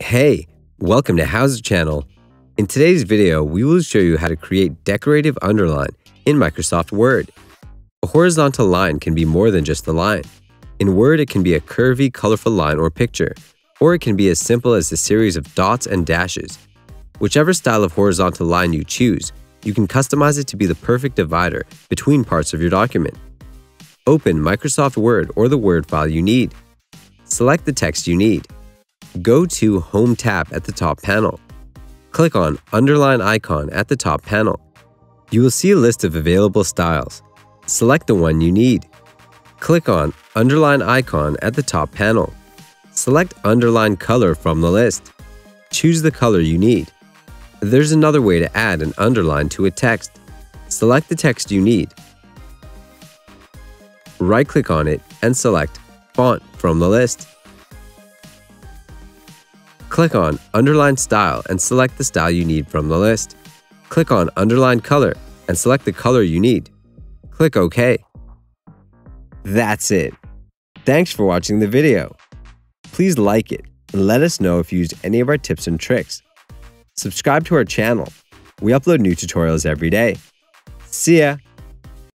Hey, welcome to HOWZA channel. In today's video, we will show you how to create decorative underline in Microsoft Word. A horizontal line can be more than just a line. In Word, it can be a curvy, colorful line or picture, or it can be as simple as a series of dots and dashes. Whichever style of horizontal line you choose, you can customize it to be the perfect divider between parts of your document. Open Microsoft Word or the Word file you need. Select the text you need. Go to Home tab at the top panel. Click on Underline icon at the top panel. You will see a list of available styles. Select the one you need. Click on Underline icon at the top panel. Select Underline color from the list. Choose the color you need. There's another way to add an underline to a text. Select the text you need. Right-click on it and select Font from the list. Click on Underline Style and select the style you need from the list. Click on Underline Color and select the color you need. Click OK. That's it. Thanks for watching the video. Please like it and let us know if you used any of our tips and tricks. Subscribe to our channel. We upload new tutorials every day. See ya!